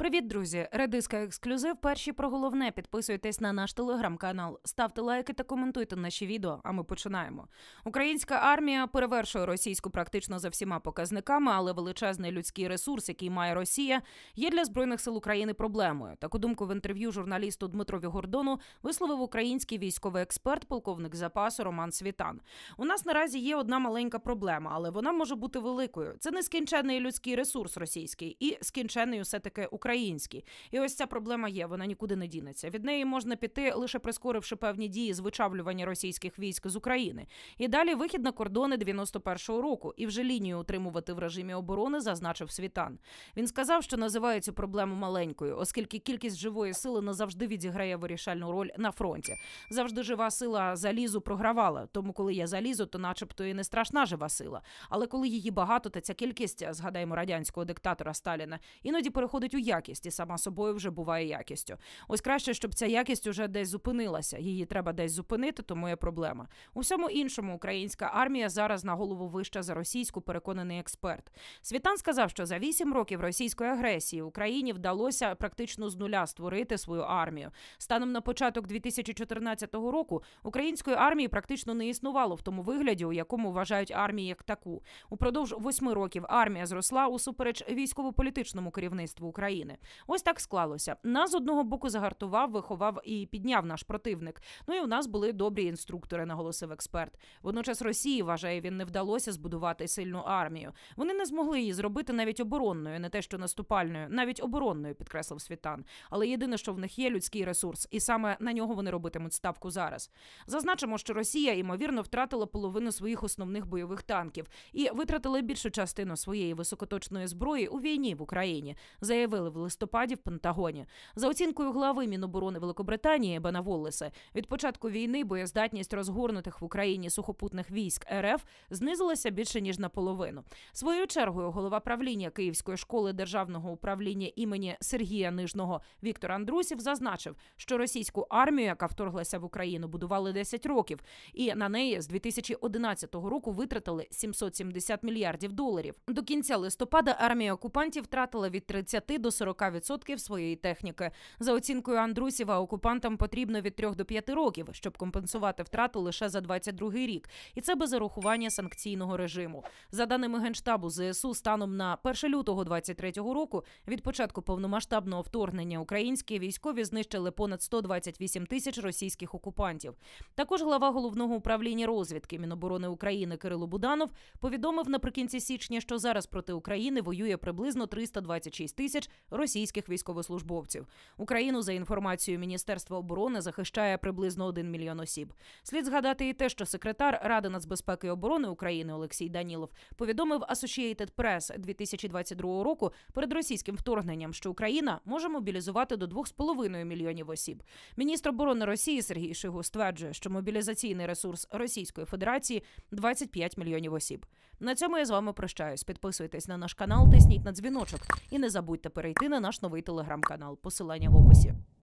Привіт, друзі! Редиска ексклюзив. Перші про головне. Підписуйтесь на наш телеграм-канал, ставте лайки та коментуйте наші відео, а ми починаємо. Українська армія перевершує російську практично за всіма показниками, але величезний людський ресурс, який має Росія, є для Збройних сил України проблемою. Таку думку в інтерв'ю журналісту Дмитрові Гордону висловив український військовий експерт, полковник запасу Роман Світан. У нас наразі є одна маленька проблема, але вона може бути великою. Це нескінченний людський ресурс російський і скінченний усе-таки український. І ось ця проблема є, вона нікуди не дінеться. Від неї можна піти, лише прискоривши певні дії з вичавлювання російських військ з України. І далі вихід на кордони 91-го року і вже лінію утримувати в режимі оборони, зазначив Світан. Він сказав, що називає цю проблему маленькою, оскільки кількість живої сили назавжди відіграє вирішальну роль на фронті. Завжди жива сила залізу програвала, тому коли є залізо, то начебто і не страшна жива сила. Але коли її багато, то ця кількість, згадаємо радянського диктатора Сталіна, іноді переходить у якість і сама собою вже буває якістю. Ось краще, щоб ця якість уже десь зупинилася. Її треба десь зупинити, тому є проблема. У всьому іншому українська армія зараз на голову вища за російську, переконаний експерт. Світан сказав, що за 8 років російської агресії Україні вдалося практично з нуля створити свою армію. Станом на початок 2014 року української армії практично не існувало в тому вигляді, у якому вважають армію як таку. Упродовж 8 років армія зросла усупереч військово-політичному керівництву України. Ось так склалося. Нас з одного боку загартував, виховав і підняв наш противник. Ну і у нас були добрі інструктори, наголосив експерт. Водночас Росії, вважає він, не вдалося збудувати сильну армію. Вони не змогли її зробити навіть оборонною, не те що наступальною, навіть оборонною, підкреслив Світан. Але єдине, що в них є, людський ресурс. І саме на нього вони робитимуть ставку зараз. Зазначимо, що Росія, ймовірно, втратила половину своїх основних бойових танків і витратила більшу частину своєї високоточної зброї у війні в Україні, заявили в листопаді в Пентагоні. За оцінкою глави Міноборони Великобританії Бена Воллеса, від початку війни боєздатність розгорнутих в Україні сухопутних військ РФ знизилася більше ніж наполовину. Своєю чергою голова правління Київської школи державного управління імені Сергія Нижного Віктор Андрусів зазначив, що російську армію, яка вторглася в Україну, будували 10 років, і на неї з 2011 року витратили 770 мільярдів доларів. До кінця листопада армія окупантів втратила від 30 до 40% своєї техніки. За оцінкою Андрусєва, окупантам потрібно від 3 до 5 років, щоб компенсувати втрату лише за 22-й рік. І це без урахування санкційного режиму. За даними Генштабу ЗСУ, станом на 1 лютого 2023 року від початку повномасштабного вторгнення українські військові знищили понад 128 тисяч російських окупантів. Також глава головного управління розвідки Міноборони України Кирило Буданов повідомив наприкінці січня, що зараз проти України воює приблизно 326 тисяч російських військовослужбовців. Україну, за інформацією Міністерства оборони, захищає приблизно 1 мільйон осіб. Слід згадати і те, що секретар Ради нацбезпеки і оборони України Олексій Данілов повідомив Associated Press 2022 року перед російським вторгненням, що Україна може мобілізувати до 2,5 мільйонів осіб. Міністр оборони Росії Сергій Шойгу стверджує, що мобілізаційний ресурс Російської Федерації – 25 мільйонів осіб. На цьому я з вами прощаюсь. Підписуйтесь на наш канал, тисніть на дзвіночок і не забудьте перейти на наш новий телеграм-канал. Посилання в описі.